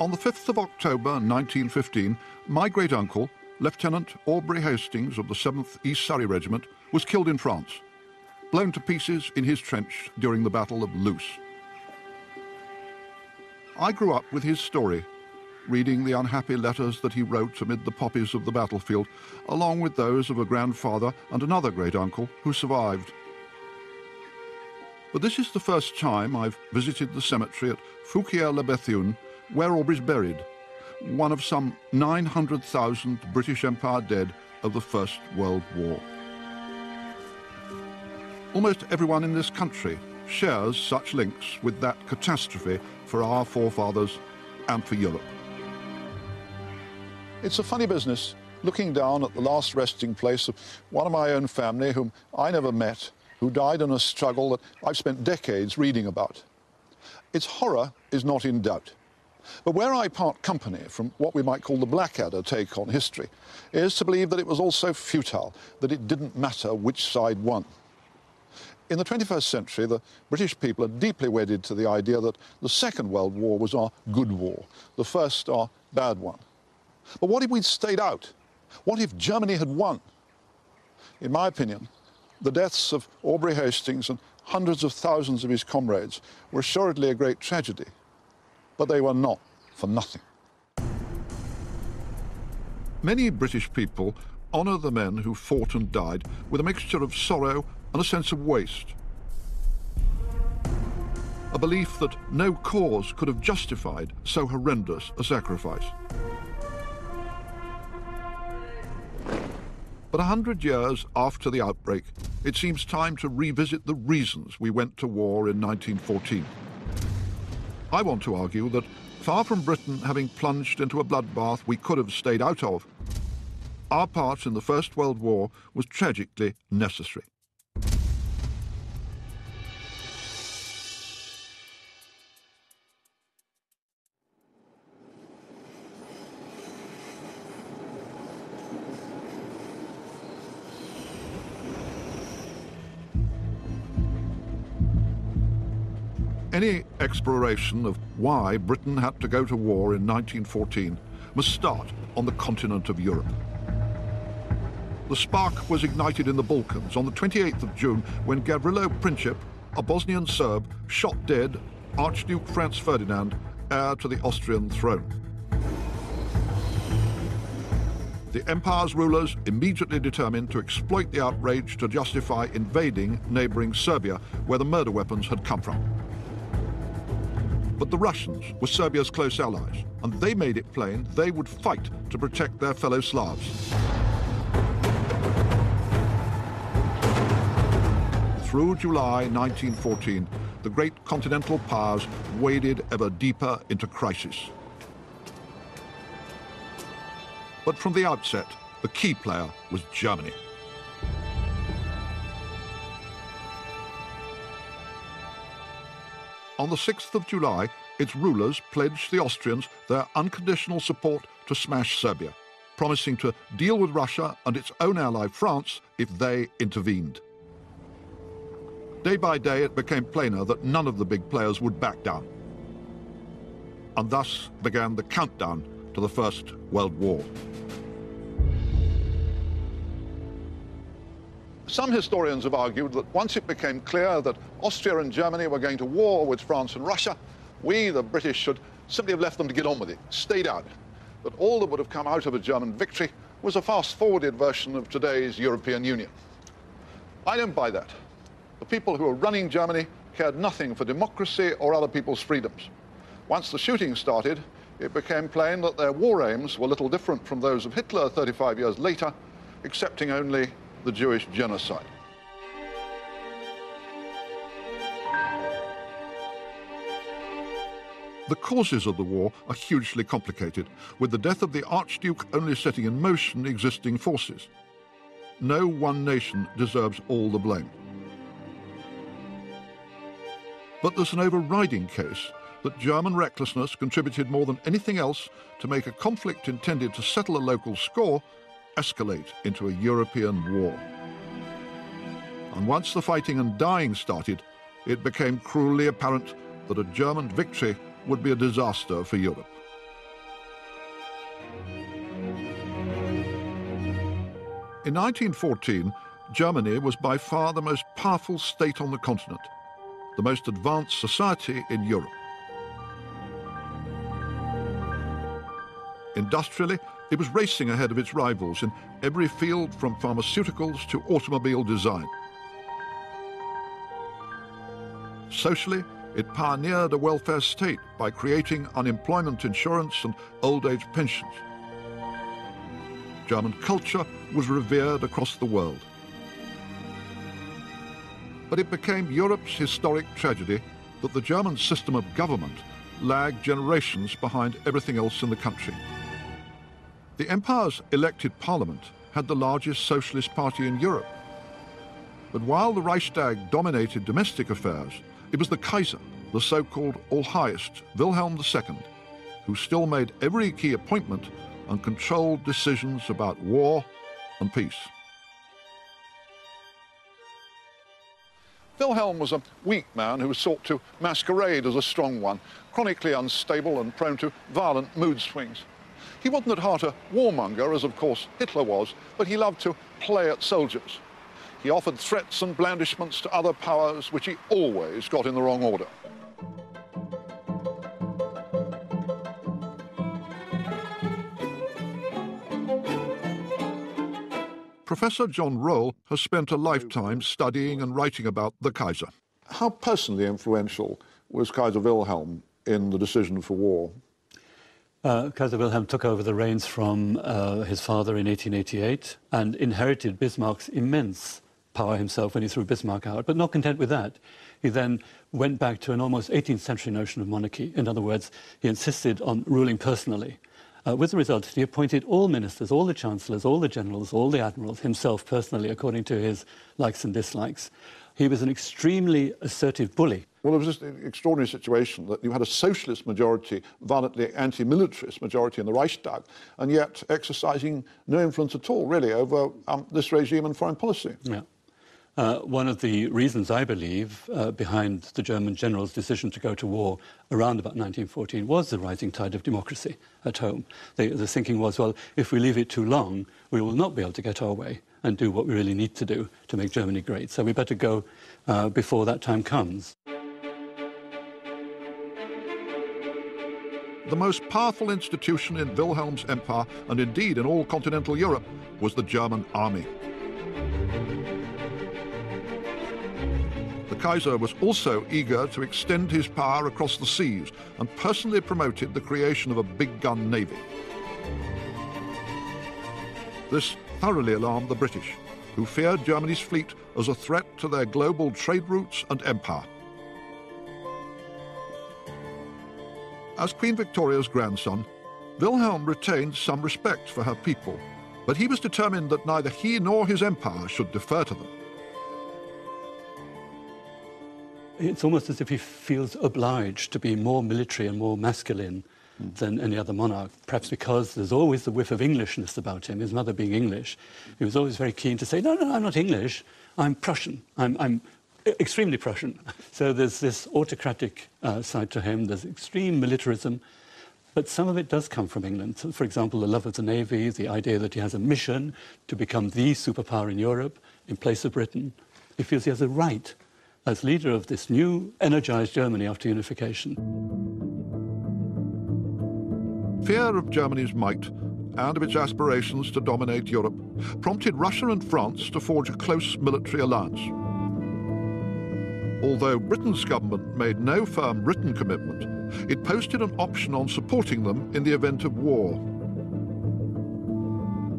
On the 5th of October 1915, my great-uncle, Lieutenant Aubrey Hastings of the 7th East Surrey Regiment, was killed in France, blown to pieces in his trench during the Battle of Loos. I grew up with his story, reading the unhappy letters that he wrote amid the poppies of the battlefield, along with those of a grandfather and another great-uncle who survived. But this is the first time I've visited the cemetery at Fouquier-le-Bethune, where Aubrey's buried, one of some 900,000 British Empire dead of the First World War. Almost everyone in this country shares such links with that catastrophe for our forefathers and for Europe. It's a funny business, looking down at the last resting place of one of my own family whom I never met, who died in a struggle that I've spent decades reading about. Its horror is not in doubt. But where I part company from what we might call the Blackadder take on history is to believe that it was all so futile that it didn't matter which side won. In the 21st century, the British people are deeply wedded to the idea that the Second World War was our good war, the first our bad one. But what if we'd stayed out? What if Germany had won? In my opinion, the deaths of Aubrey Hastings and hundreds of thousands of his comrades were assuredly a great tragedy. But they were not for nothing. Many British people honour the men who fought and died with a mixture of sorrow and a sense of waste. A belief that no cause could have justified so horrendous a sacrifice. But 100 years after the outbreak, it seems time to revisit the reasons we went to war in 1914. I want to argue that, far from Britain having plunged into a bloodbath we could have stayed out of, our part in the First World War was tragically necessary. Any exploration of why Britain had to go to war in 1914 must start on the continent of Europe. The spark was ignited in the Balkans on the 28th of June when Gavrilo Princip, a Bosnian Serb, shot dead Archduke Franz Ferdinand, heir to the Austrian throne. The empire's rulers immediately determined to exploit the outrage to justify invading neighbouring Serbia, where the murder weapons had come from. But the Russians were Serbia's close allies, and they made it plain they would fight to protect their fellow Slavs. Through July 1914, the great continental powers waded ever deeper into crisis. But from the outset, the key player was Germany. On the 6th of July, its rulers pledged the Austrians their unconditional support to smash Serbia, promising to deal with Russia and its own ally France if they intervened. Day by day, it became plainer that none of the big players would back down. And thus began the countdown to the First World War. Some historians have argued that once it became clear that Austria and Germany were going to war with France and Russia, we, the British, should simply have left them to get on with it, stayed out. But all that would have come out of a German victory was a fast-forwarded version of today's European Union. I don't buy that. The people who were running Germany cared nothing for democracy or other people's freedoms. Once the shooting started, it became plain that their war aims were little different from those of Hitler 35 years later, excepting only the Jewish genocide. The causes of the war are hugely complicated, with the death of the Archduke only setting in motion existing forces. No one nation deserves all the blame. But there's an overriding case that German recklessness contributed more than anything else to make a conflict intended to settle a local score escalate into a European war. And once the fighting and dying started, it became cruelly apparent that a German victory would be a disaster for Europe. In 1914, Germany was by far the most powerful state on the continent, the most advanced society in Europe. Industrially, it was racing ahead of its rivals in every field from pharmaceuticals to automobile design. Socially, it pioneered a welfare state by creating unemployment insurance and old age pensions. German culture was revered across the world. But it became Europe's historic tragedy that the German system of government lagged generations behind everything else in the country. The empire's elected parliament had the largest socialist party in Europe. But while the Reichstag dominated domestic affairs, it was the Kaiser, the so-called Allhighest, Wilhelm II, who still made every key appointment and controlled decisions about war and peace. Wilhelm was a weak man who sought to masquerade as a strong one, chronically unstable and prone to violent mood swings. He wasn't at heart a warmonger, as of course Hitler was, but he loved to play at soldiers. He offered threats and blandishments to other powers, which he always got in the wrong order. Professor John Röhl has spent a lifetime studying and writing about the Kaiser. How personally influential was Kaiser Wilhelm in the decision for war? Kaiser Wilhelm took over the reins from his father in 1888 and inherited Bismarck's immense power himself when he threw Bismarck out. But not content with that, he then went back to an almost 18th century notion of monarchy. In other words, he insisted on ruling personally. With the result, he appointed all ministers, all the chancellors, all the generals, all the admirals, himself personally, according to his likes and dislikes. He was an extremely assertive bully. Well, it was just an extraordinary situation that you had a socialist majority, violently anti-militarist majority in the Reichstag, and yet exercising no influence at all, really, over this regime and foreign policy. Yeah. One of the reasons, I believe, behind the German general's decision to go to war around about 1914 was the rising tide of democracy at home. The thinking was, well, if we leave it too long, we will not be able to get our way and do what we really need to do to make Germany great. So we better go before that time comes. The most powerful institution in Wilhelm's empire, and indeed in all continental Europe, was the German army. The Kaiser was also eager to extend his power across the seas and personally promoted the creation of a big-gun navy. This thoroughly alarmed the British, who feared Germany's fleet as a threat to their global trade routes and empire. As Queen Victoria's grandson, Wilhelm retained some respect for her people, but he was determined that neither he nor his empire should defer to them. It's almost as if he feels obliged to be more military and more masculine than any other monarch, perhaps because there's always the whiff of Englishness about him, his mother being English. He was always very keen to say, no, no, no, I'm not English, I'm Prussian, I'm extremely Prussian. So there's this autocratic side to him, there's extreme militarism, but some of it does come from England. So, for example, the love of the Navy, the idea that he has a mission to become the superpower in Europe in place of Britain. He feels he has a right as leader of this new, energised Germany after unification. Fear of Germany's might and of its aspirations to dominate Europe prompted Russia and France to forge a close military alliance. Although Britain's government made no firm written commitment, it posted an option on supporting them in the event of war.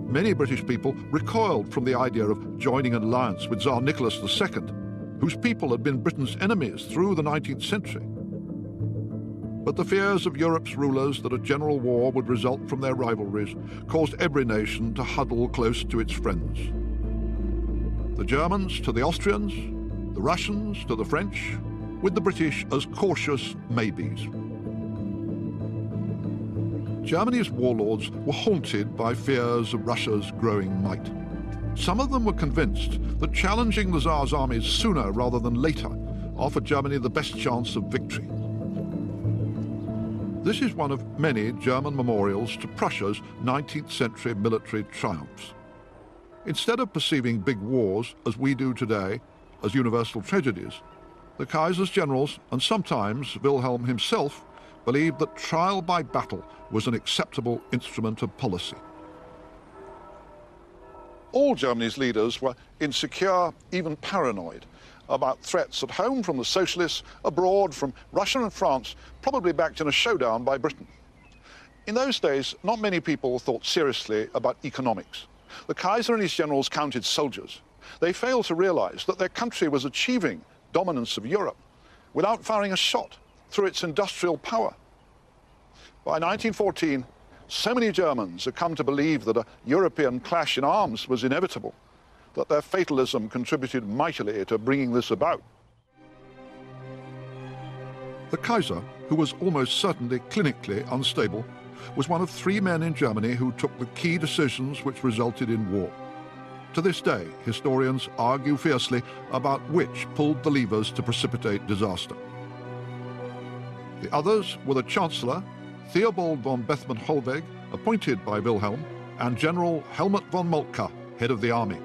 Many British people recoiled from the idea of joining an alliance with Tsar Nicholas II, whose people had been Britain's enemies through the 19th century. But the fears of Europe's rulers that a general war would result from their rivalries caused every nation to huddle close to its friends. The Germans to the Austrians, the Russians to the French, with the British as cautious maybes. Germany's warlords were haunted by fears of Russia's growing might. Some of them were convinced that challenging the Tsar's armies sooner rather than later offered Germany the best chance of victory. This is one of many German memorials to Prussia's 19th century military triumphs. Instead of perceiving big wars, as we do today, as universal tragedies, the Kaiser's generals, and sometimes Wilhelm himself, believed that trial by battle was an acceptable instrument of policy. All Germany's leaders were insecure, even paranoid, about threats at home from the socialists, abroad from Russia and France, probably backed in a showdown by Britain. In those days, not many people thought seriously about economics. The Kaiser and his generals counted soldiers. They failed to realize that their country was achieving dominance of Europe without firing a shot through its industrial power. By 1914, so many Germans had come to believe that a European clash in arms was inevitable, that their fatalism contributed mightily to bringing this about. The Kaiser, who was almost certainly clinically unstable, was one of three men in Germany who took the key decisions which resulted in war. To this day, historians argue fiercely about which pulled the levers to precipitate disaster. The others were the Chancellor, Theobald von Bethmann-Holweg, appointed by Wilhelm, and General Helmuth von Moltke, head of the army.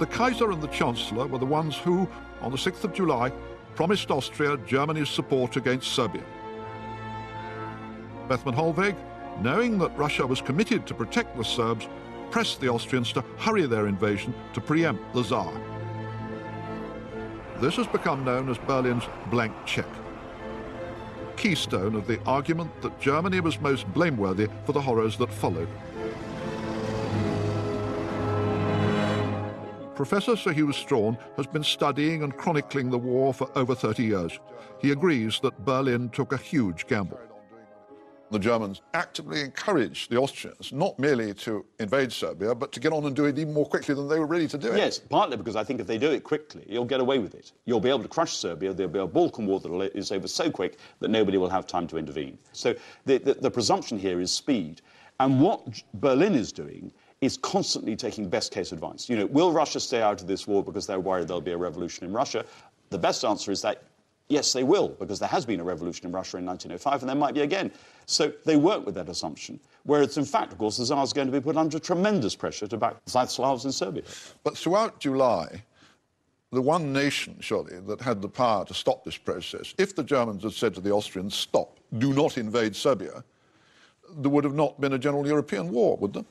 The Kaiser and the Chancellor were the ones who, on the 6th of July, promised Austria Germany's support against Serbia. Bethmann-Holweg, knowing that Russia was committed to protect the Serbs, pressed the Austrians to hurry their invasion to preempt the Tsar. This has become known as Berlin's blank check, keystone of the argument that Germany was most blameworthy for the horrors that followed. Professor Sir Hugh Strawn has been studying and chronicling the war for over 30 years. He agrees that Berlin took a huge gamble. The Germans actively encouraged the Austrians not merely to invade Serbia, but to get on and do it even more quickly than they were ready to do it. Yes, partly because I think if they do it quickly, you'll get away with it. You'll be able to crush Serbia, there'll be a Balkan war that is over so quick that nobody will have time to intervene. So the presumption here is speed. And what Berlin is doing is constantly taking best-case advice. You know, will Russia stay out of this war because they're worried there'll be a revolution in Russia? The best answer is that yes, they will, because there has been a revolution in Russia in 1905, and there might be again. So they work with that assumption, whereas in fact, of course, the Tsar is going to be put under tremendous pressure to back the South Slavs in Serbia. But throughout July, the one nation, surely, that had the power to stop this process, if the Germans had said to the Austrians, stop, do not invade Serbia, there would have not been a general European war, would there?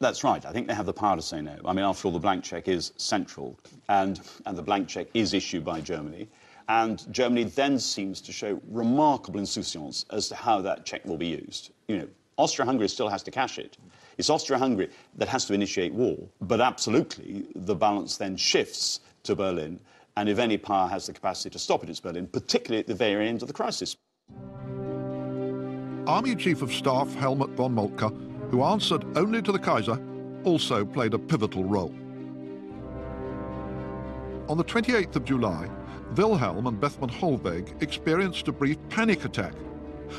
That's right. I think they have the power to say no. I mean, after all, the blank cheque is central, and the blank cheque is issued by Germany. And Germany then seems to show remarkable insouciance as to how that cheque will be used. You know, Austria-Hungary still has to cash it. It's Austria-Hungary that has to initiate war. But absolutely, the balance then shifts to Berlin. And if any power has the capacity to stop it, it's Berlin, particularly at the very end of the crisis. Army Chief of Staff Helmuth von Moltke, who answered only to the Kaiser, also played a pivotal role. On the 28th of July, Wilhelm and Bethmann-Holweg experienced a brief panic attack.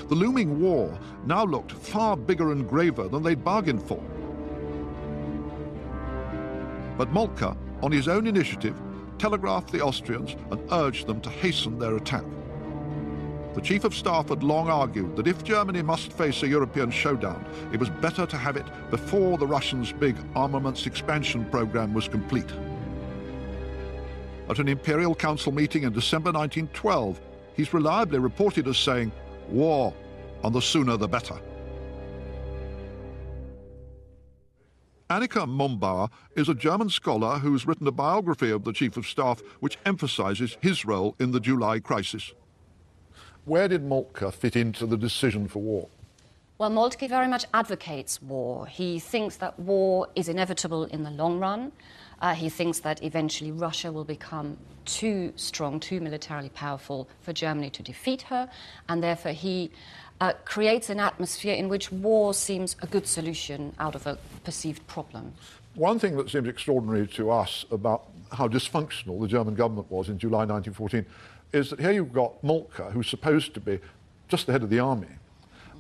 The looming war now looked far bigger and graver than they'd bargained for. But Moltke, on his own initiative, telegraphed the Austrians and urged them to hasten their attack. The Chief of Staff had long argued that if Germany must face a European showdown, it was better to have it before the Russians' big armaments expansion program was complete. At an Imperial Council meeting in December 1912, he's reliably reported as saying, "War, and the sooner the better." Annika Mombauer is a German scholar who's written a biography of the Chief of Staff which emphasizes his role in the July crisis. Where did Moltke fit into the decision for war? Well, Moltke very much advocates war. He thinks that war is inevitable in the long run. He thinks that eventually Russia will become too strong, too militarily powerful for Germany to defeat her, and therefore he creates an atmosphere in which war seems a good solution out of a perceived problem. One thing that seems extraordinary to us about how dysfunctional the German government was in July 1914 is that here you've got Moltke, who's supposed to be just the head of the army,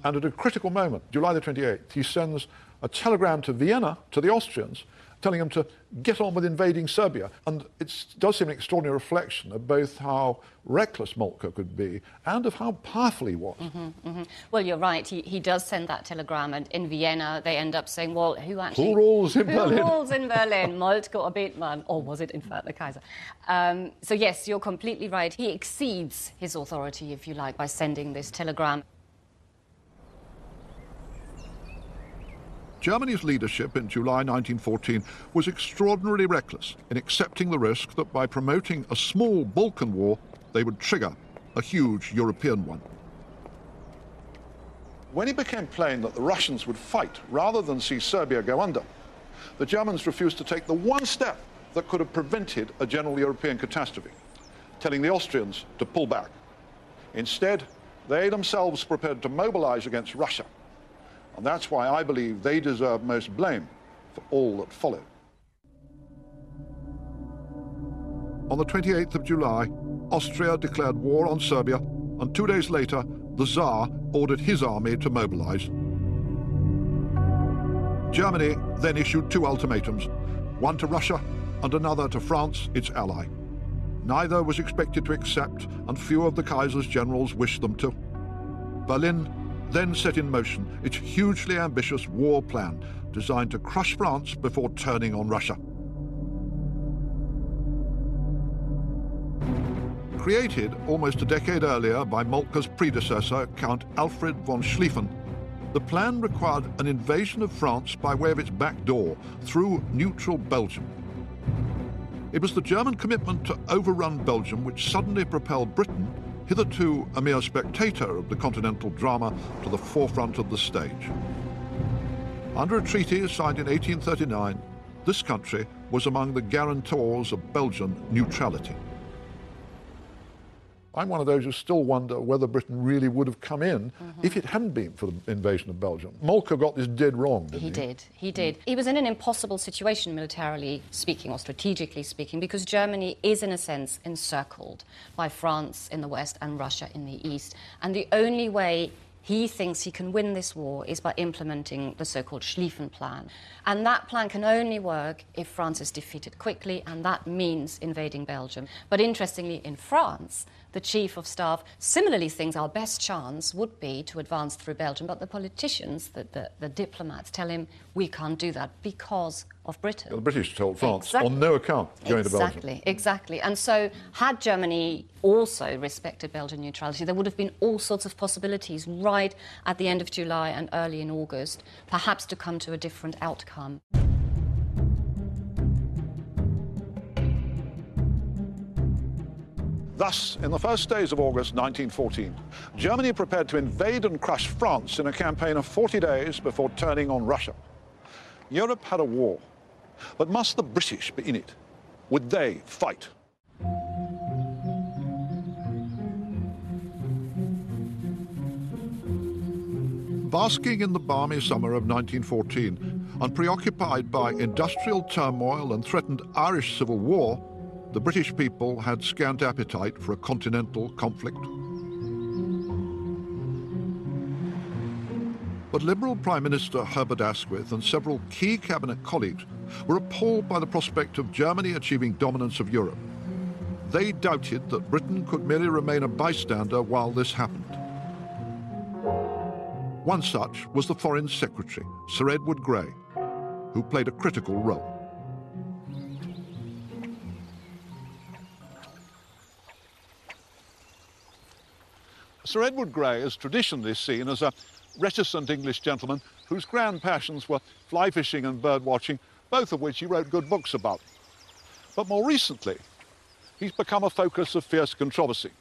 and at a critical moment, July the 28th, he sends a telegram to Vienna, to the Austrians, telling them to get on with invading Serbia. And it does seem an extraordinary reflection of both how reckless Moltke could be and of how powerful he was. Well, you're right. He does send that telegram, and in Vienna they end up saying, well, who rules in Berlin? Moltke or Bethmann? Or was it, in fact, the Kaiser? So, yes, you're completely right. He exceeds his authority, if you like, by sending this telegram. Germany's leadership in July 1914 was extraordinarily reckless in accepting the risk that by promoting a small Balkan war, they would trigger a huge European one. When it became plain that the Russians would fight rather than see Serbia go under, the Germans refused to take the one step that could have prevented a general European catastrophe, telling the Austrians to pull back. Instead, they themselves prepared to mobilize against Russia. And that's why I believe they deserve most blame for all that followed. On the 28th of July, Austria declared war on Serbia, and 2 days later, the Tsar ordered his army to mobilize. Germany then issued 2 ultimatums, one to Russia and another to France, its ally. Neither was expected to accept, and few of the Kaiser's generals wished them to. Berlin then set in motion its hugely ambitious war plan, designed to crush France before turning on Russia. Created almost a decade earlier by Moltke's predecessor, Count Alfred von Schlieffen, the plan required an invasion of France by way of its back door, through neutral Belgium. It was the German commitment to overrun Belgium which suddenly propelled Britain, hitherto a mere spectator of the continental drama, to the forefront of the stage. Under a treaty signed in 1839, this country was among the guarantors of Belgian neutrality. I'm one of those who still wonder whether Britain really would have come in if it hadn't been for the invasion of Belgium. Moltke got this dead wrong, didn't he? He did. He was in an impossible situation, militarily speaking or strategically speaking, because Germany is, in a sense, encircled by France in the west and Russia in the east. And the only way he thinks he can win this war is by implementing the so-called Schlieffen plan. And that plan can only work if France is defeated quickly, and that means invading Belgium. But interestingly, in France, the chief of staff similarly thinks our best chance would be to advance through Belgium, but the politicians, the diplomats, tell him we can't do that because of Britain. Well, the British told France, on no account, going to Belgium. Exactly. And so, had Germany also respected Belgian neutrality, there would have been all sorts of possibilities right at the end of July and early in August, perhaps to come to a different outcome. Thus, in the first days of August 1914, Germany prepared to invade and crush France in a campaign of 40 days before turning on Russia. Europe had a war, but must the British be in it? Would they fight? Basking in the balmy summer of 1914 and preoccupied by industrial turmoil and threatened Irish civil war, the British people had scant appetite for a continental conflict. But Liberal Prime Minister Herbert Asquith and several key cabinet colleagues were appalled by the prospect of Germany achieving dominance of Europe. They doubted that Britain could merely remain a bystander while this happened. One such was the Foreign Secretary, Sir Edward Grey, who played a critical role. Sir Edward Grey is traditionally seen as a reticent English gentleman whose grand passions were fly fishing and bird watching, both of which he wrote good books about. But more recently, he's become a focus of fierce controversy.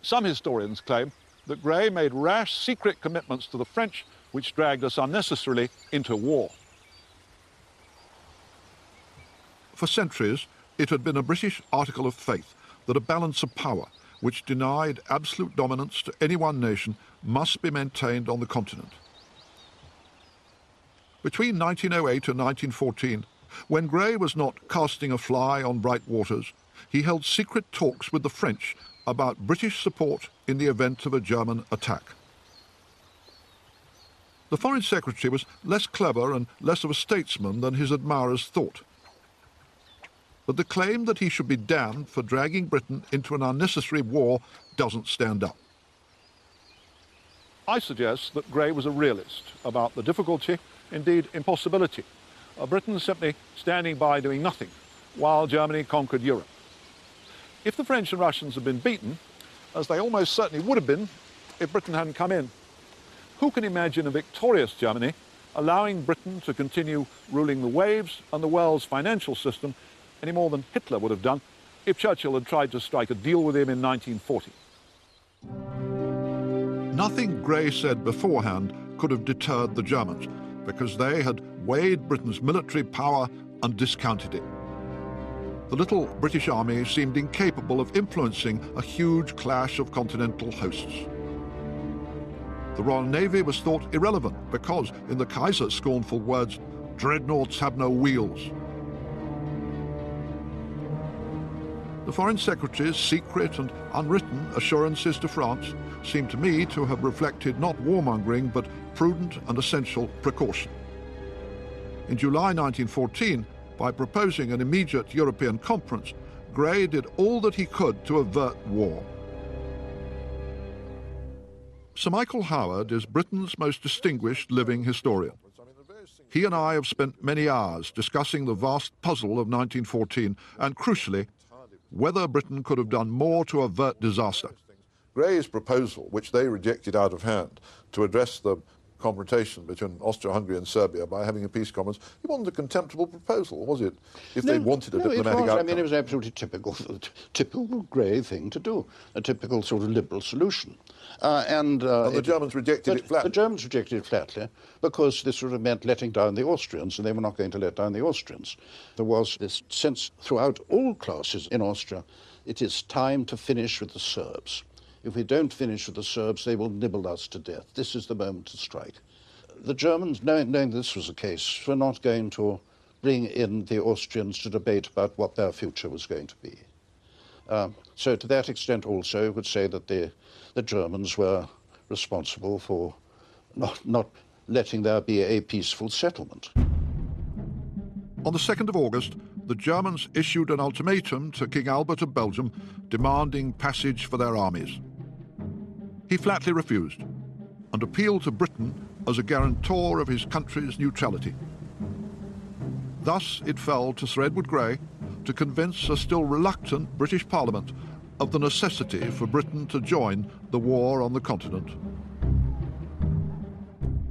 Some historians claim that Grey made rash, secret commitments to the French, which dragged us unnecessarily into war. For centuries, it had been a British article of faith that a balance of power which denied absolute dominance to any one nation must be maintained on the continent. Between 1908 and 1914, when Grey was not casting a fly on bright waters, he held secret talks with the French about British support in the event of a German attack. The Foreign Secretary was less clever and less of a statesman than his admirers thought. But the claim that he should be damned for dragging Britain into an unnecessary war doesn't stand up. I suggest that Grey was a realist about the difficulty, indeed impossibility, of Britain simply standing by doing nothing while Germany conquered Europe. If the French and Russians had been beaten, as they almost certainly would have been if Britain hadn't come in, who can imagine a victorious Germany allowing Britain to continue ruling the waves and the world's financial system any more than Hitler would have done if Churchill had tried to strike a deal with him in 1940. Nothing Grey said beforehand could have deterred the Germans, because they had weighed Britain's military power and discounted it. The little British army seemed incapable of influencing a huge clash of continental hosts. The Royal Navy was thought irrelevant because, in the Kaiser's scornful words, dreadnoughts have no wheels. The Foreign Secretary's secret and unwritten assurances to France seem to me to have reflected not warmongering but prudent and essential precaution. In July 1914, by proposing an immediate European conference, Grey did all that he could to avert war. Sir Michael Howard is Britain's most distinguished living historian. He and I have spent many hours discussing the vast puzzle of 1914 and, crucially, whether Britain could have done more to avert disaster. Grey's proposal, which they rejected out of hand, to address the confrontation between Austria-Hungary and Serbia by having a peace conference, it wasn't a contemptible proposal, was it? If they wanted a diplomatic outcome. I mean, it was absolutely typical Grey thing to do, a typical sort of liberal solution. And the Germans rejected it flatly. The Germans rejected it flatly because this sort of meant letting down the Austrians, and they were not going to let down the Austrians. There was this sense throughout all classes in Austria, it is time to finish with the Serbs. If we don't finish with the Serbs, they will nibble us to death. This is the moment to strike. The Germans, knowing this was the case, were not going to bring in the Austrians to debate about what their future was going to be. So to that extent also, you could say that the Germans were responsible for not letting there be a peaceful settlement. On the 2nd of August, the Germans issued an ultimatum to King Albert of Belgium demanding passage for their armies. He flatly refused and appealed to Britain as a guarantor of his country's neutrality. Thus, it fell to Sir Edward Grey to convince a still reluctant British Parliament of the necessity for Britain to join the war on the continent.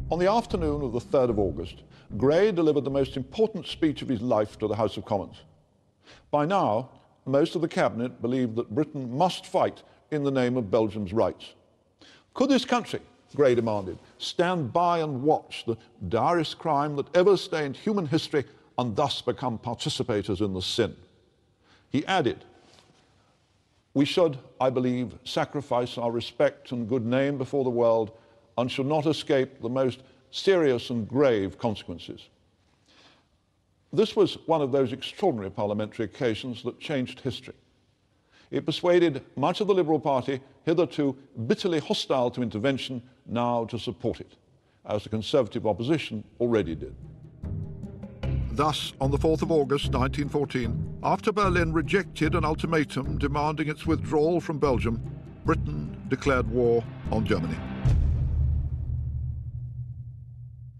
On the afternoon of the 3rd of August, Grey delivered the most important speech of his life to the House of Commons. By now, most of the cabinet believed that Britain must fight in the name of Belgium's rights. Could this country, Grey demanded, stand by and watch the direst crime that ever stained human history and thus become participators in the sin? He added, "We should, I believe, sacrifice our respect and good name before the world and should not escape the most serious and grave consequences." This was one of those extraordinary parliamentary occasions that changed history. It persuaded much of the Liberal Party, hitherto bitterly hostile to intervention, now to support it, as the Conservative opposition already did. Thus, on the 4th of August 1914, after Berlin rejected an ultimatum demanding its withdrawal from Belgium, Britain declared war on Germany.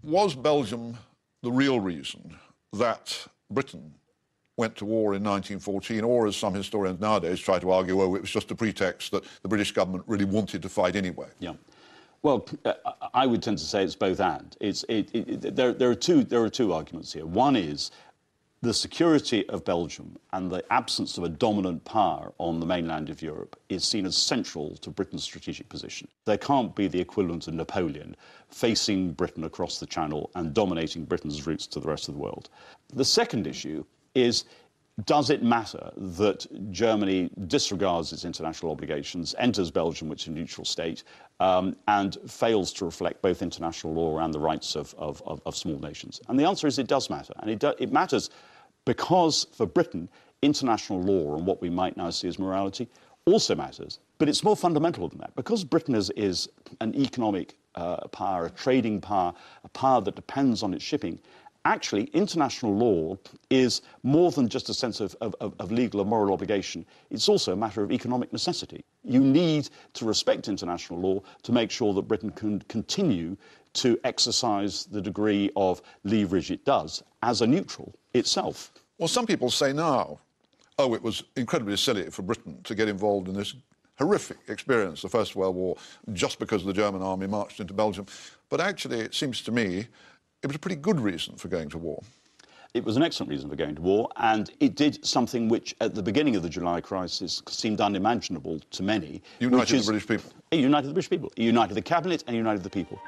Was Belgium the real reason that Britain went to war in 1914, or as some historians nowadays try to argue, oh, it was just a pretext that the British government really wanted to fight anyway? Yeah. Well, I would tend to say it's both and. There are two arguments here. One is the security of Belgium and the absence of a dominant power on the mainland of Europe is seen as central to Britain's strategic position. There can't be the equivalent of Napoleon facing Britain across the Channel and dominating Britain's routes to the rest of the world. The second issue is, does it matter that Germany disregards its international obligations, enters Belgium, which is a neutral state, and fails to reflect both international law and the rights of small nations? And the answer is it does matter. And it matters because, for Britain, international law and what we might now see as morality also matters. But it's more fundamental than that. Because Britain is an economic power, a trading power, a power that depends on its shipping, actually international law is more than just a sense of legal or moral obligation. It's also a matter of economic necessity. You need to respect international law to make sure that Britain can continue to exercise the degree of leverage it does as a neutral itself. Well, some people say now, oh, it was incredibly silly for Britain to get involved in this horrific experience, the First World War, just because the German army marched into Belgium. But actually, it seems to me, it was a pretty good reason for going to war. It was an excellent reason for going to war, and it did something which, at the beginning of the July crisis, seemed unimaginable to many. United the British people. It united the British people. It united the cabinet and united the people.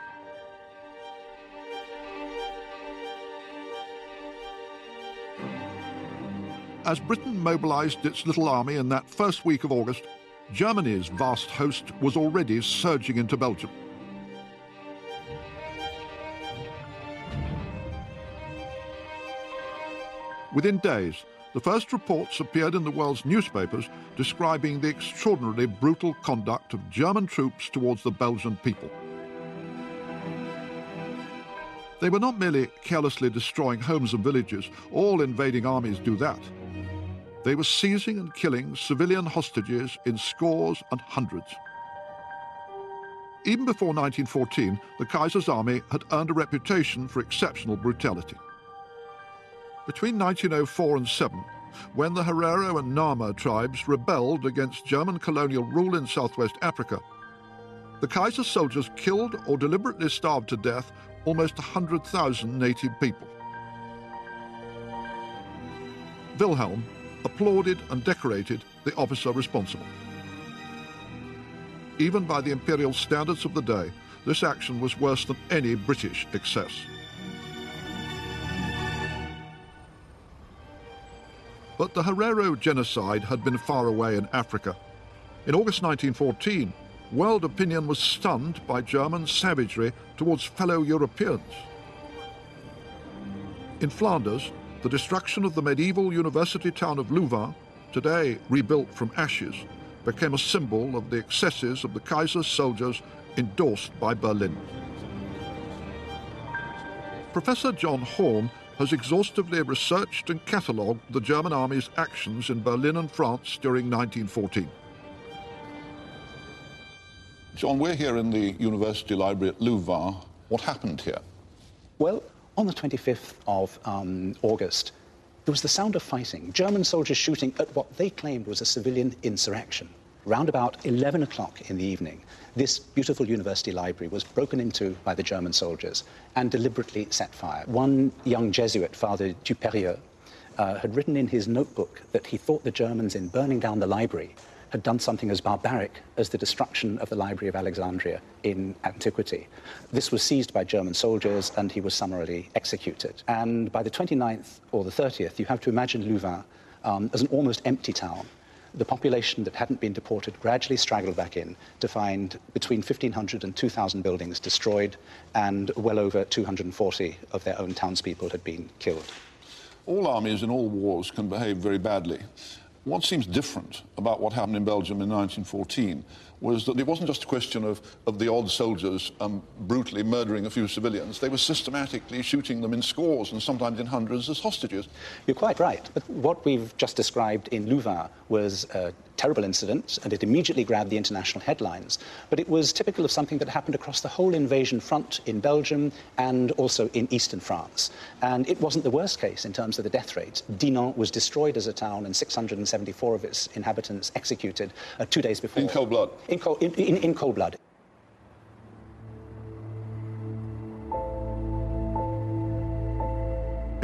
As Britain mobilised its little army in that first week of August, Germany's vast host was already surging into Belgium. Within days, the first reports appeared in the world's newspapers describing the extraordinarily brutal conduct of German troops towards the Belgian people. They were not merely carelessly destroying homes and villages. All invading armies do that. They were seizing and killing civilian hostages in scores and hundreds. Even before 1914, the Kaiser's army had earned a reputation for exceptional brutality. Between 1904 and 1907, when the Herero and Nama tribes rebelled against German colonial rule in southwest Africa, the Kaiser's soldiers killed or deliberately starved to death almost 100,000 native people. Wilhelm applauded and decorated the officer responsible. Even by the imperial standards of the day, this action was worse than any British excess. But the Herero genocide had been far away in Africa. In August 1914, world opinion was stunned by German savagery towards fellow Europeans. In Flanders, the destruction of the medieval university town of Louvain, today rebuilt from ashes, became a symbol of the excesses of the Kaiser's soldiers endorsed by Berlin. Professor John Horne has exhaustively researched and catalogued the German army's actions in Berlin and France during 1914. John, we're here in the University Library at Louvain. What happened here? Well, on the 25th of August, there was the sound of fighting, German soldiers shooting at what they claimed was a civilian insurrection. Round about 11 o'clock in the evening, this beautiful university library was broken into by the German soldiers and deliberately set fire. One young Jesuit, Father Duperieux, had written in his notebook that he thought the Germans, in burning down the library, had done something as barbaric as the destruction of the Library of Alexandria in antiquity. This was seized by German soldiers and he was summarily executed. And by the 29th or the 30th, you have to imagine Louvain as an almost empty town. The population that hadn't been deported gradually straggled back in to find between 1,500 and 2,000 buildings destroyed, and well over 240 of their own townspeople had been killed. All armies in all wars can behave very badly. What seems different about what happened in Belgium in 1914 was that it wasn't just a question of the odd soldiers brutally murdering a few civilians. They were systematically shooting them in scores and sometimes in hundreds as hostages. You're quite right. But what we've just described in Louvain was a terrible incident, and it immediately grabbed the international headlines. But it was typical of something that happened across the whole invasion front in Belgium and also in eastern France. And it wasn't the worst case in terms of the death rates. Dinant was destroyed as a town and 674 of its inhabitants executed 2 days before. In cold blood. In cold blood.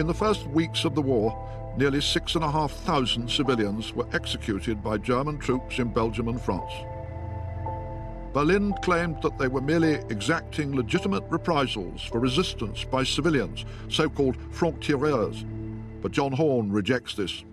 In the first weeks of the war, nearly 6,500 civilians were executed by German troops in Belgium and France. Berlin claimed that they were merely exacting legitimate reprisals for resistance by civilians, so-called francs-tireurs. But John Horne rejects this.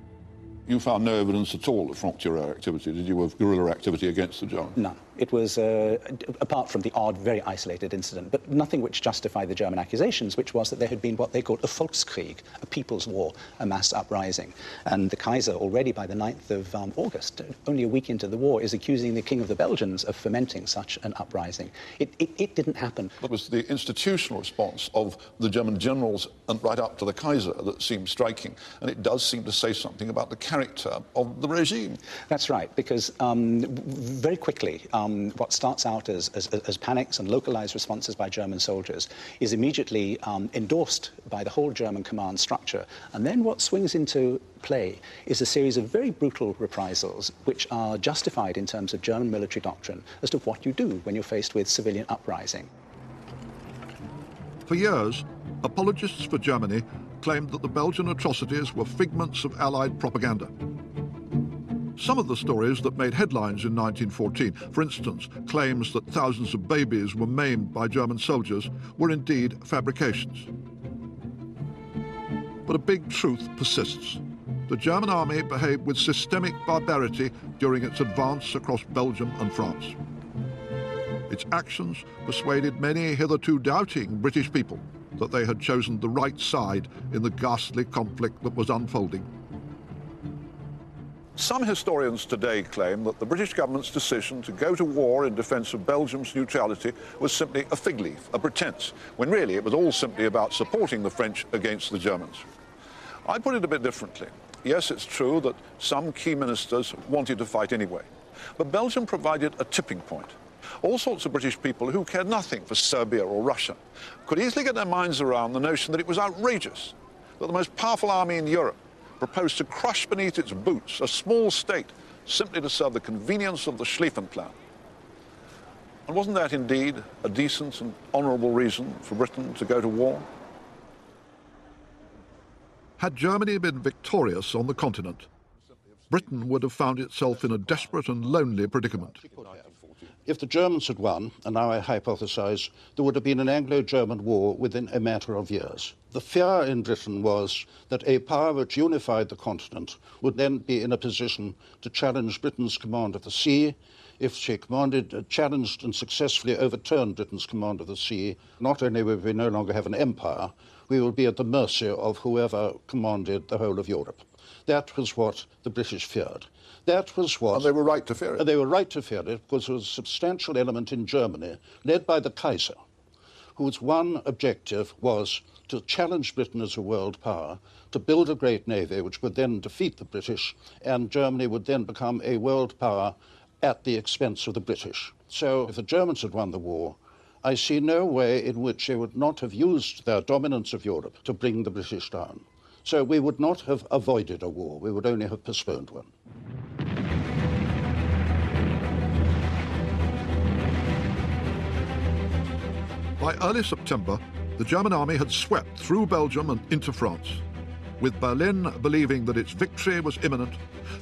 You found no evidence at all of franc-tireur activity, did you, of guerrilla activity against the Germans? None. It was, apart from the odd, very isolated incident, but nothing which justified the German accusations, which was that there had been what they called a Volkskrieg, a people's war, a mass uprising. And the Kaiser, already by the 9th of August, only a week into the war, is accusing the King of the Belgians of fomenting such an uprising. It didn't happen. It was the institutional response of the German generals and right up to the Kaiser that seemed striking, and it does seem to say something about the character of the regime. That's right, because very quickly, what starts out as panics and localized responses by German soldiers is immediately endorsed by the whole German command structure. And then what swings into play is a series of very brutal reprisals which are justified in terms of German military doctrine as to what you do when you're faced with civilian uprising. For years, apologists for Germany claimed that the Belgian atrocities were figments of Allied propaganda. Some of the stories that made headlines in 1914, for instance, claims that thousands of babies were maimed by German soldiers, were indeed fabrications. But a big truth persists. The German army behaved with systemic barbarity during its advance across Belgium and France. Its actions persuaded many hitherto doubting British people that they had chosen the right side in the ghastly conflict that was unfolding. Some historians today claim that the British government's decision to go to war in defence of Belgium's neutrality was simply a fig leaf, a pretence, when really it was all simply about supporting the French against the Germans. I put it a bit differently. Yes, it's true that some key ministers wanted to fight anyway, but Belgium provided a tipping point. All sorts of British people who cared nothing for Serbia or Russia could easily get their minds around the notion that it was outrageous that the most powerful army in Europe proposed to crush beneath its boots a small state simply to serve the convenience of the Schlieffen plan. And wasn't that indeed a decent and honourable reason for Britain to go to war? Had Germany been victorious on the continent, Britain would have found itself in a desperate and lonely predicament. If the Germans had won, and now I hypothesize, there would have been an Anglo-German war within a matter of years. The fear in Britain was that a power which unified the continent would then be in a position to challenge Britain's command of the sea. If she challenged and successfully overturned Britain's command of the sea, not only would we no longer have an empire, we would be at the mercy of whoever commanded the whole of Europe. That was what the British feared. That was what... And they were right to fear it. And they were right to fear it because there was a substantial element in Germany, led by the Kaiser, whose one objective was to challenge Britain as a world power, to build a great navy which would then defeat the British, and Germany would then become a world power at the expense of the British. So if the Germans had won the war, I see no way in which they would not have used their dominance of Europe to bring the British down. So we would not have avoided a war, we would only have postponed one. By early September, the German army had swept through Belgium and into France. With Berlin believing that its victory was imminent,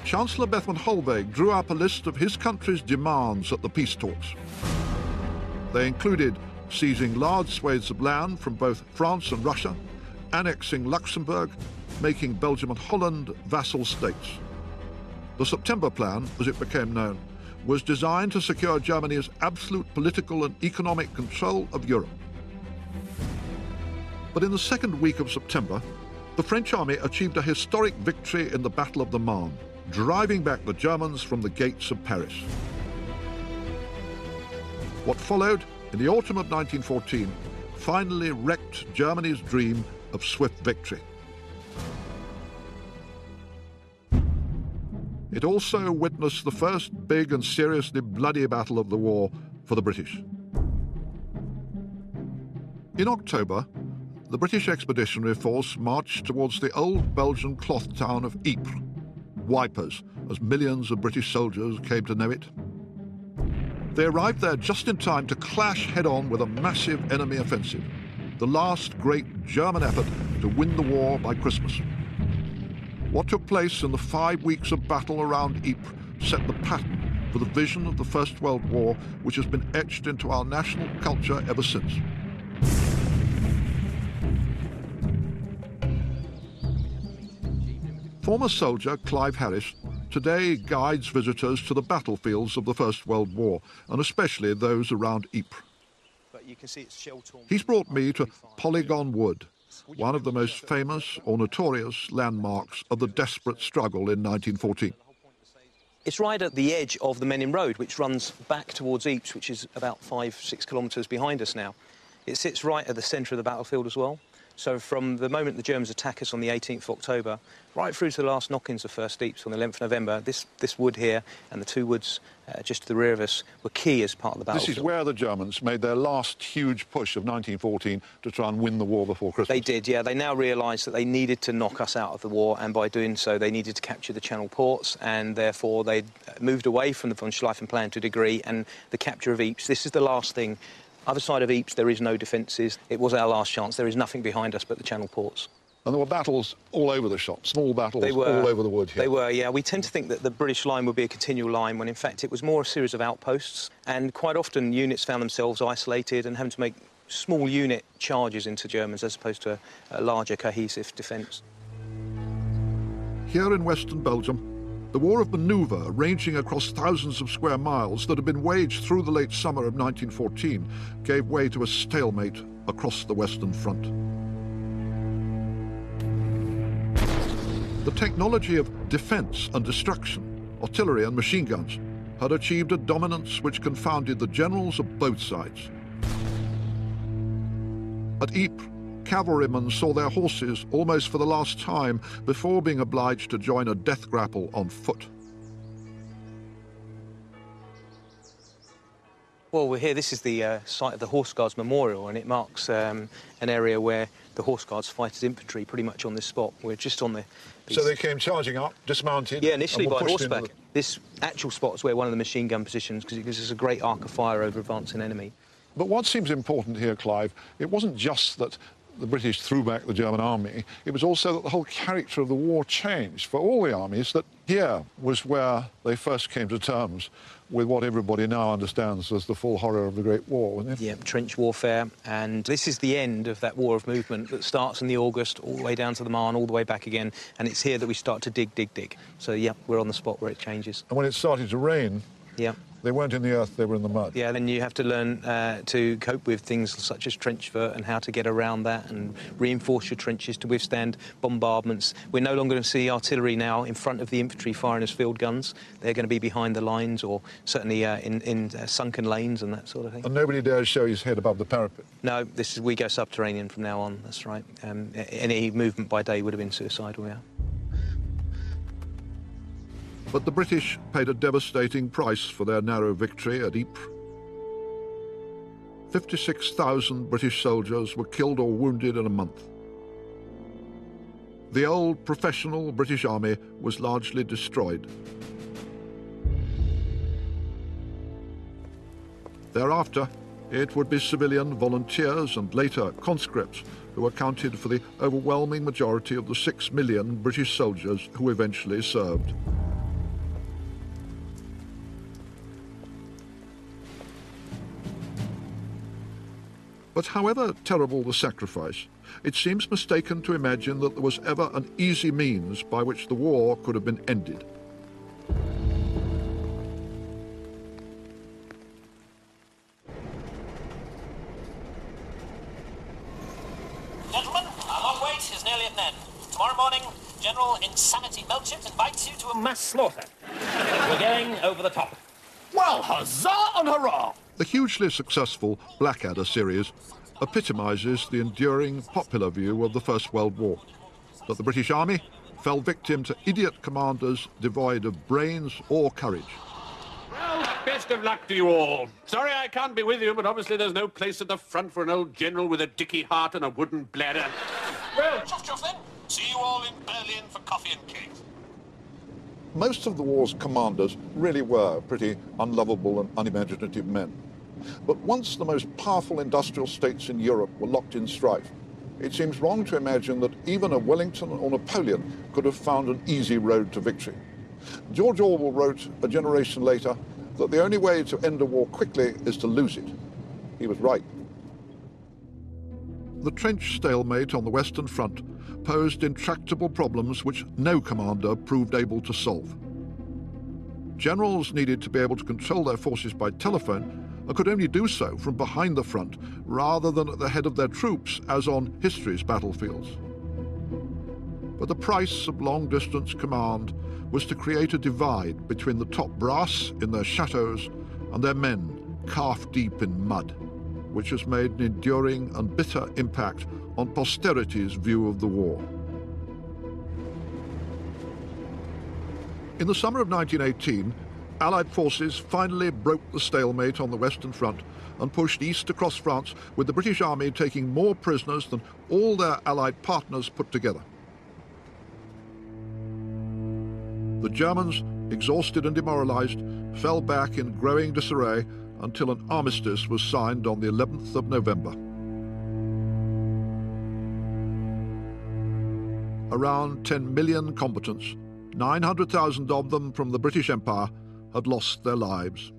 Chancellor Bethmann-Holweg drew up a list of his country's demands at the peace talks. They included seizing large swathes of land from both France and Russia, annexing Luxembourg, making Belgium and Holland vassal states. The September Plan, as it became known, was designed to secure Germany's absolute political and economic control of Europe. But in the second week of September, the French army achieved a historic victory in the Battle of the Marne, driving back the Germans from the gates of Paris. What followed, in the autumn of 1914, finally wrecked Germany's dream of swift victory. It also witnessed the first big and seriously bloody battle of the war for the British. In October, the British Expeditionary Force marched towards the old Belgian cloth town of Ypres, Wipers, as millions of British soldiers came to know it. They arrived there just in time to clash head-on with a massive enemy offensive, the last great German effort to win the war by Christmas. What took place in the 5 weeks of battle around Ypres set the pattern for the vision of the First World War, which has been etched into our national culture ever since. Former soldier Clive Harris today guides visitors to the battlefields of the First World War, and especially those around Ypres. He's brought me to Polygon Wood, one of the most famous or notorious landmarks of the desperate struggle in 1914. It's right at the edge of the Menin Road, which runs back towards Ypres, which is about 5–6 kilometres behind us now. It sits right at the centre of the battlefield as well. So from the moment the Germans attack us on the 18th of October, right through to the last knock-ins of First Ypres on the 11th of November, this wood here and the two woods just to the rear of us were key as part of the battle. This is where the Germans made their last huge push of 1914 to try and win the war before Christmas. They did, yeah. They now realised that they needed to knock us out of the war, and by doing so they needed to capture the Channel ports, and therefore they moved away from the von Schlieffen plan to a degree, and the capture of Ypres. This is the last thing. Other side of Ypres, there is no defences. It was our last chance. There is nothing behind us but the Channel ports. And there were battles all over the shop, small battles all over the wood here. They were, yeah. We tend to think that the British line would be a continual line, when in fact it was more a series of outposts, and quite often units found themselves isolated and having to make small unit charges into Germans as opposed to a larger cohesive defence. Here in western Belgium, the war of manoeuvre, ranging across thousands of square miles that had been waged through the late summer of 1914, gave way to a stalemate across the Western Front. The technology of defence and destruction, artillery and machine guns, had achieved a dominance which confounded the generals of both sides. At Ypres, cavalrymen saw their horses almost for the last time before being obliged to join a death grapple on foot. Well, we're here. This is the site of the Horse Guards Memorial, and it marks an area where the Horse Guards fight as infantry pretty much on this spot. We're just on the... So they came charging up, dismounted... Yeah, initially by horseback. This actual spot is where one of the machine gun positions, because it gives us a great arc of fire over advancing enemy. But what seems important here, Clive, it wasn't just that the British threw back the German army, it was also that the whole character of the war changed for all the armies, that here was where they first came to terms with what everybody now understands as the full horror of the Great War, wasn't it? Yeah, trench warfare, and this is the end of that war of movement that starts in the August, all the way down to the Marne, all the way back again, and it's here that we start to dig. So, yeah, we're on the spot where it changes. And when it started to rain... Yeah. They weren't in the earth, they were in the mud. Yeah, then you have to learn to cope with things such as trench fort and how to get around that and reinforce your trenches to withstand bombardments. We're no longer going to see artillery now in front of the infantry firing as field guns. They're going to be behind the lines, or certainly in sunken lanes and that sort of thing. And nobody dares show his head above the parapet? No, this is, we go subterranean from now on, that's right. Any movement by day would have been suicidal, yeah. But the British paid a devastating price for their narrow victory at Ypres. 56,000 British soldiers were killed or wounded in a month. The old professional British army was largely destroyed. Thereafter, it would be civilian volunteers and later conscripts who accounted for the overwhelming majority of the 6 million British soldiers who eventually served. But however terrible the sacrifice, it seems mistaken to imagine that there was ever an easy means by which the war could have been ended. Gentlemen, our long wait is nearly at an end. Tomorrow morning, General Insanity Melchett invites you to a mass slaughter. We're going over the top. Well, huzzah and hurrah! The hugely successful Blackadder series epitomises the enduring popular view of the First World War, that the British Army fell victim to idiot commanders devoid of brains or courage. Well, best of luck to you all. Sorry I can't be with you, but obviously there's no place at the front for an old general with a dicky heart and a wooden bladder. Well, just off then. See you all in Berlin for coffee and cake. Most of the war's commanders really were pretty unlovable and unimaginative men. But once the most powerful industrial states in Europe were locked in strife, it seems wrong to imagine that even a Wellington or Napoleon could have found an easy road to victory. George Orwell wrote a generation later that the only way to end a war quickly is to lose it. He was right. The trench stalemate on the Western Front posed intractable problems which no commander proved able to solve. Generals needed to be able to control their forces by telephone and could only do so from behind the front rather than at the head of their troops, as on history's battlefields. But the price of long-distance command was to create a divide between the top brass in their chateaux and their men calf-deep in mud, which has made an enduring and bitter impact on posterity's view of the war. In the summer of 1918, Allied forces finally broke the stalemate on the Western Front and pushed east across France, with the British Army taking more prisoners than all their Allied partners put together. The Germans, exhausted and demoralized, fell back in growing disarray until an armistice was signed on the 11th of November. Around 10 million combatants, 900,000 of them from the British Empire, had lost their lives.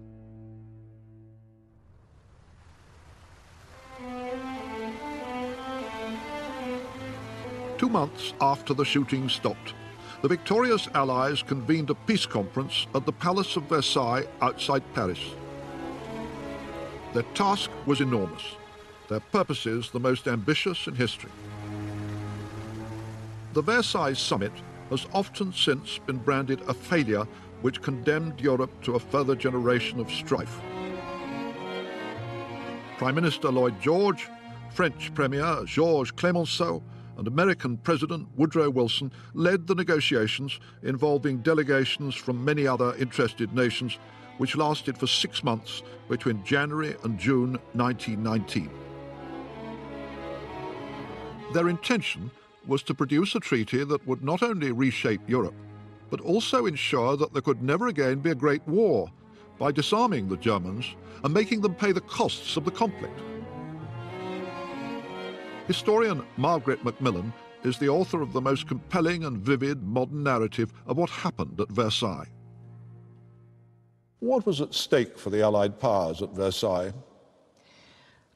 Two months after the shooting stopped, the victorious Allies convened a peace conference at the Palace of Versailles outside Paris. Their task was enormous, their purposes the most ambitious in history. The Versailles summit has often since been branded a failure which condemned Europe to a further generation of strife. Prime Minister Lloyd George, French Premier Georges Clemenceau, and American President Woodrow Wilson led the negotiations involving delegations from many other interested nations, which lasted for 6 months between January and June 1919. Their intention was to produce a treaty that would not only reshape Europe, but also ensure that there could never again be a great war by disarming the Germans and making them pay the costs of the conflict. Historian Margaret Macmillan is the author of the most compelling and vivid modern narrative of what happened at Versailles. What was at stake for the Allied powers at Versailles?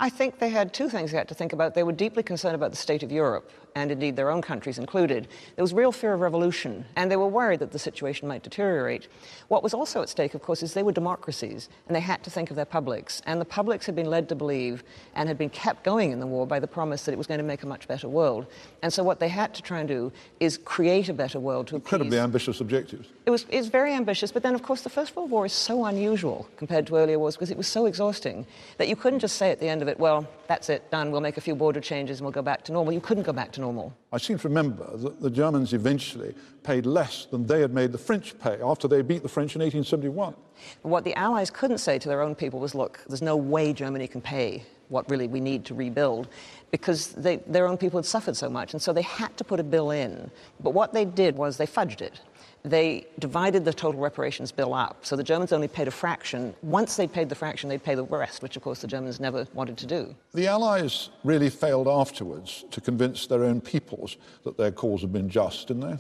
I think they had two things they had to think about. They were deeply concerned about the state of Europe, and indeed their own countries included. There was real fear of revolution, and they were worried that the situation might deteriorate. What was also at stake, of course, is they were democracies, and they had to think of their publics. And the publics had been led to believe, and had been kept going in the war, by the promise that it was going to make a much better world. And so what they had to try and do is create a better world to appease. Incredibly ambitious objectives. It's very ambitious, but then, of course, the First World War is so unusual compared to earlier wars, because it was so exhausting that you couldn't just say at the end of it, well, that's it, done, we'll make a few border changes and we'll go back to normal. You couldn't go back to normal. I seem to remember that the Germans eventually paid less than they had made the French pay after they beat the French in 1871. What the Allies couldn't say to their own people was, look, there's no way Germany can pay what really we need to rebuild, because their own people had suffered so much, and so they had to put a bill in. But what they did was they fudged it. They divided the total reparations bill up, so the Germans only paid a fraction. Once they paid the fraction, they'd pay the rest, which, of course, the Germans never wanted to do. The Allies really failed afterwards to convince their own peoples that their cause had been just, didn't they?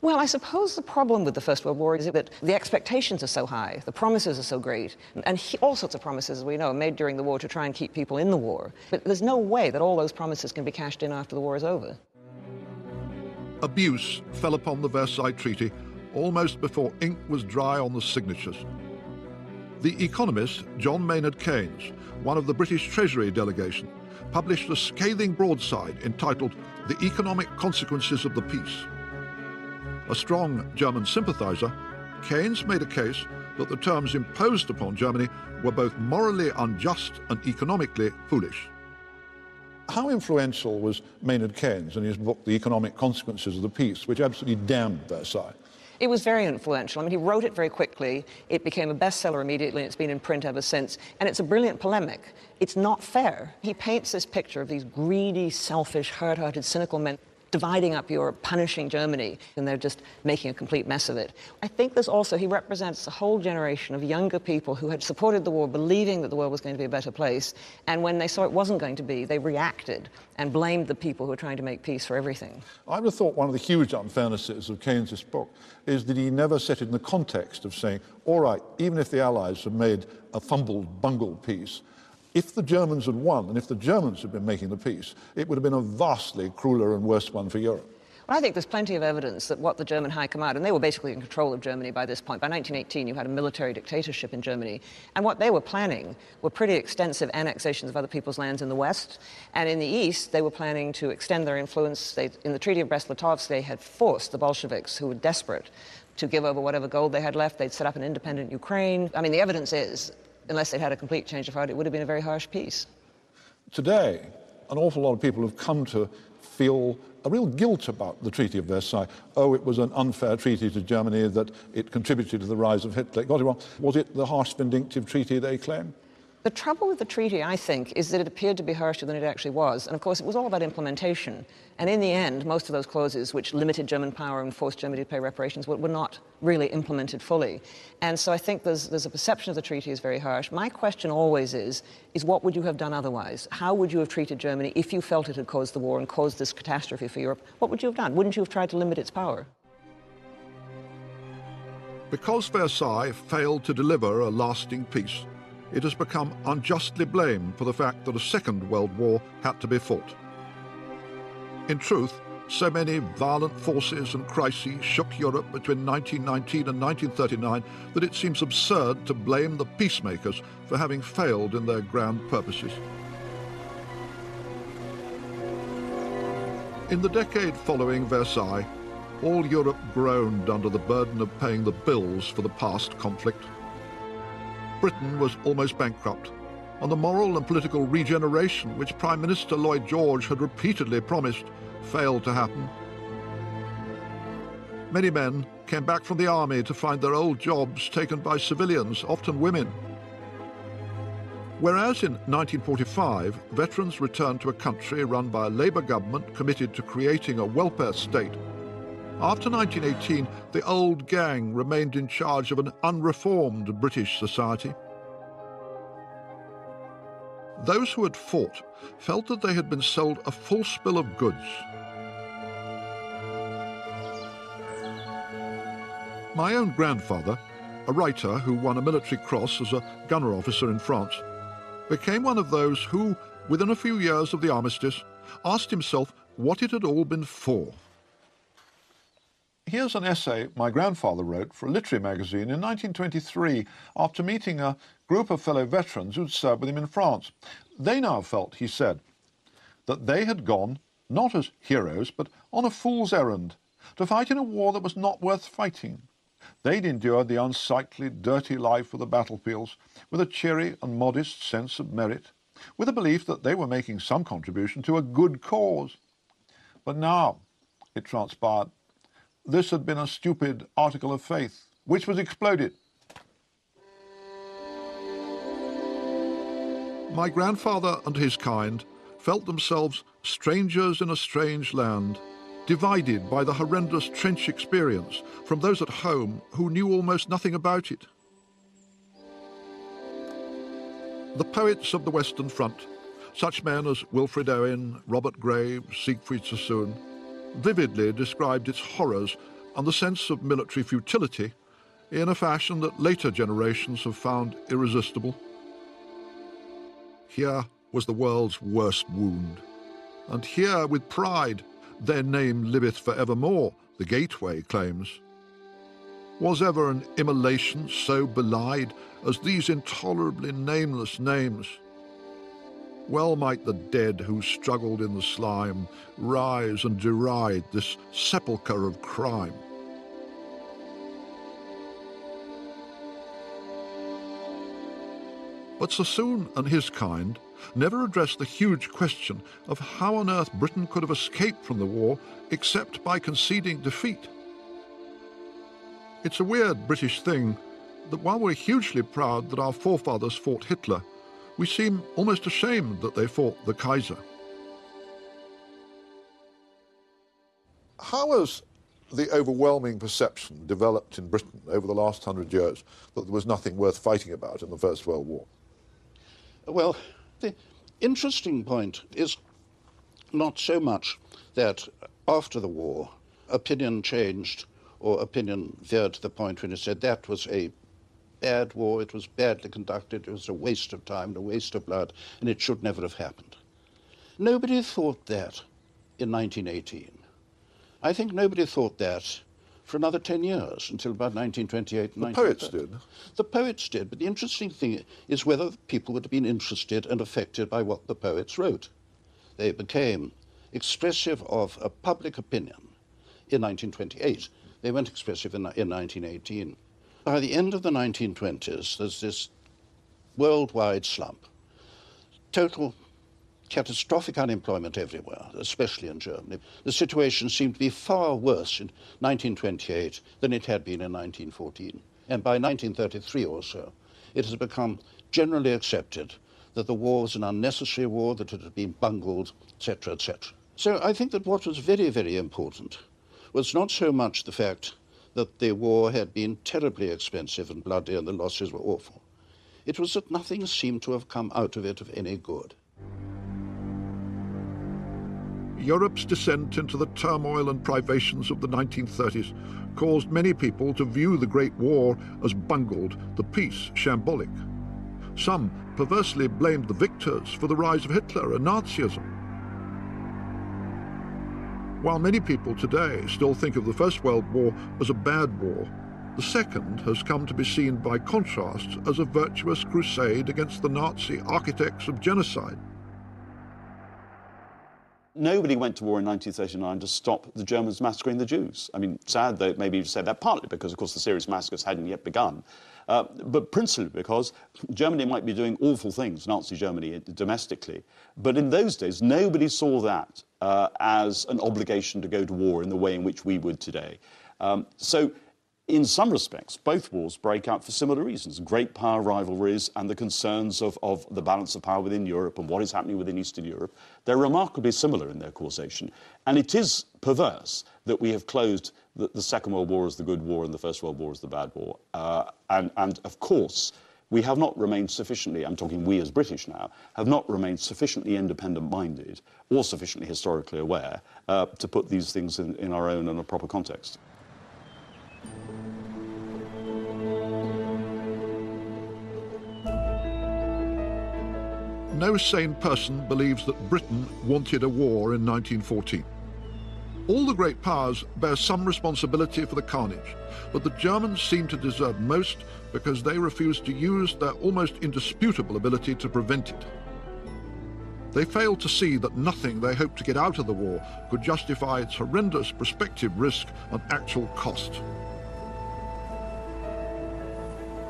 Well, I suppose the problem with the First World War is that the expectations are so high, the promises are so great, and all sorts of promises, as we know, made during the war to try and keep people in the war. But there's no way that all those promises can be cashed in after the war is over. Abuse fell upon the Versailles Treaty almost before ink was dry on the signatures. The economist John Maynard Keynes, one of the British Treasury delegation, published a scathing broadside entitled The Economic Consequences of the Peace. A strong German sympathizer, Keynes made a case that the terms imposed upon Germany were both morally unjust and economically foolish. How influential was Maynard Keynes in his book, The Economic Consequences of the Peace, which absolutely damned Versailles? It was very influential. I mean, he wrote it very quickly. It became a bestseller immediately, and it's been in print ever since. And it's a brilliant polemic. It's not fair. He paints this picture of these greedy, selfish, hard-hearted, cynical men dividing up Europe, punishing Germany, and they're just making a complete mess of it. I think there's also, he represents a whole generation of younger people who had supported the war, believing that the world was going to be a better place, and when they saw it wasn't going to be, they reacted and blamed the people who were trying to make peace for everything. I would have thought one of the huge unfairnesses of Keynes's book is that he never set it in the context of saying, all right, even if the Allies have made a fumbled, bungled peace, if the Germans had won, and if the Germans had been making the peace, it would have been a vastly crueler and worse one for Europe. Well, I think there's plenty of evidence that what the German High Command, and they were basically in control of Germany by this point. By 1918, you had a military dictatorship in Germany. And what they were planning were pretty extensive annexations of other people's lands in the West. And in the East, they were planning to extend their influence. In the Treaty of Brest-Litovsk, they had forced the Bolsheviks, who were desperate, to give over whatever gold they had left. They'd set up an independent Ukraine. I mean, the evidence is, unless they'd had a complete change of heart, it would have been a very harsh peace. Today, an awful lot of people have come to feel a real guilt about the Treaty of Versailles. Oh, it was an unfair treaty to Germany, that it contributed to the rise of Hitler. It got it wrong. Was it the harsh, vindictive treaty they claim? The trouble with the treaty, I think, is that it appeared to be harsher than it actually was. And, of course, it was all about implementation. And in the end, most of those clauses which limited German power and forced Germany to pay reparations were not really implemented fully. And so I think there's a perception of the treaty as very harsh. My question always is what would you have done otherwise? How would you have treated Germany if you felt it had caused the war and caused this catastrophe for Europe? What would you have done? Wouldn't you have tried to limit its power? Because Versailles failed to deliver a lasting peace, it has become unjustly blamed for the fact that a Second World War had to be fought. In truth, so many violent forces and crises shook Europe between 1919 and 1939 that it seems absurd to blame the peacemakers for having failed in their grand purposes. In the decade following Versailles, all Europe groaned under the burden of paying the bills for the past conflict. Britain was almost bankrupt, and the moral and political regeneration which Prime Minister Lloyd George had repeatedly promised failed to happen. Many men came back from the army to find their old jobs taken by civilians, often women. Whereas in 1945, veterans returned to a country run by a Labour government committed to creating a welfare state, after 1918, the old gang remained in charge of an unreformed British society. Those who had fought felt that they had been sold a false bill of goods. My own grandfather, a writer who won a military cross as a gunner officer in France, became one of those who, within a few years of the armistice, asked himself what it had all been for. Here's an essay my grandfather wrote for a literary magazine in 1923 after meeting a group of fellow veterans who'd served with him in France. They now felt, he said, that they had gone, not as heroes, but on a fool's errand, to fight in a war that was not worth fighting. They'd endured the unsightly, dirty life of the battlefields with a cheery and modest sense of merit, with a belief that they were making some contribution to a good cause. But now, it transpired, this had been a stupid article of faith, which was exploded. My grandfather and his kind felt themselves strangers in a strange land, divided by the horrendous trench experience from those at home who knew almost nothing about it. The poets of the Western Front, such men as Wilfred Owen, Robert Graves, Siegfried Sassoon, vividly described its horrors and the sense of military futility in a fashion that later generations have found irresistible. Here was the world's worst wound, and here with pride their name liveth for evermore, the Gateway claims. Was ever an immolation so belied as these intolerably nameless names? Well might the dead who struggled in the slime rise and deride this sepulchre of crime. But Sassoon and his kind never addressed the huge question of how on earth Britain could have escaped from the war except by conceding defeat. It's a weird British thing that while we're hugely proud that our forefathers fought Hitler, we seem almost ashamed that they fought the Kaiser. How has the overwhelming perception developed in Britain over the last 100 years that there was nothing worth fighting about in the First World War? Well, the interesting point is not so much that after the war, opinion changed or opinion veered to the point when it said that was a bad war, it was badly conducted, it was a waste of time, a waste of blood, and it should never have happened. Nobody thought that in 1918. I think nobody thought that for another 10 years, until about 1928. The poets did. The poets did, but the interesting thing is whether people would have been interested and affected by what the poets wrote. They became expressive of a public opinion in 1928. They weren't expressive in 1918. By the end of the 1920s, there's this worldwide slump, total catastrophic unemployment everywhere, especially in Germany. The situation seemed to be far worse in 1928 than it had been in 1914. And by 1933 or so, it has become generally accepted that the war was an unnecessary war, that it had been bungled, etc., etc. So I think that what was very, very important was not so much the fact that the war had been terribly expensive and bloody and the losses were awful. It was that nothing seemed to have come out of it of any good. Europe's descent into the turmoil and privations of the 1930s caused many people to view the Great War as bungled, the peace shambolic. Some perversely blamed the victors for the rise of Hitler and Nazism. While many people today still think of the First World War as a bad war, the second has come to be seen by contrast as a virtuous crusade against the Nazi architects of genocide. Nobody went to war in 1939 to stop the Germans massacring the Jews. I mean, sad though it may be to say that, partly because, of course, the serious massacres hadn't yet begun, but principally because Germany might be doing awful things, Nazi Germany domestically, but in those days nobody saw that as an obligation to go to war in the way in which we would today. So in some respects, both wars break out for similar reasons, great power rivalries and the concerns of the balance of power within Europe and what is happening within Eastern Europe. They're remarkably similar in their causation. And it is perverse that we have closed the Second World War as the good war and the First World War as the bad war. And of course, we have not remained sufficiently, I'm talking we as British now, have not remained sufficiently independent-minded or sufficiently historically aware to put these things in our own and a proper context. No sane person believes that Britain wanted a war in 1914. All the great powers bear some responsibility for the carnage, but the Germans seem to deserve most because they refused to use their almost indisputable ability to prevent it. They failed to see that nothing they hoped to get out of the war could justify its horrendous prospective risk and actual cost.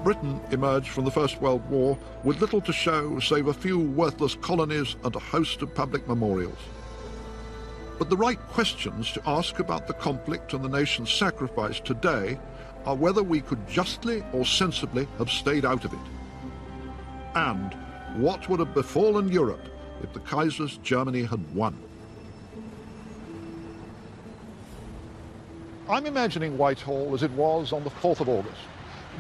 Britain emerged from the First World War with little to show save a few worthless colonies and a host of public memorials. But the right questions to ask about the conflict and the nation's sacrifice today are whether we could justly or sensibly have stayed out of it. And what would have befallen Europe if the Kaiser's Germany had won? I'm imagining Whitehall as it was on the 4th of August.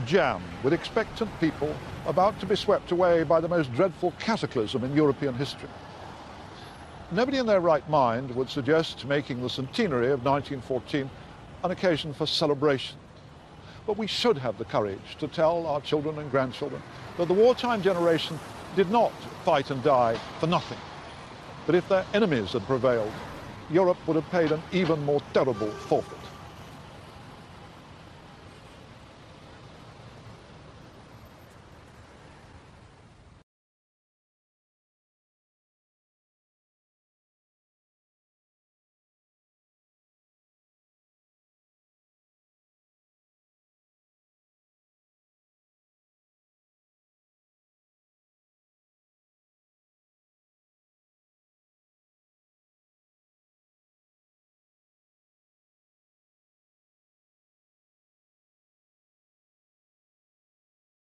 Jammed with expectant people about to be swept away by the most dreadful cataclysm in European history. Nobody in their right mind would suggest making the centenary of 1914 an occasion for celebration. But we should have the courage to tell our children and grandchildren that the wartime generation did not fight and die for nothing. That if their enemies had prevailed, Europe would have paid an even more terrible forfeit.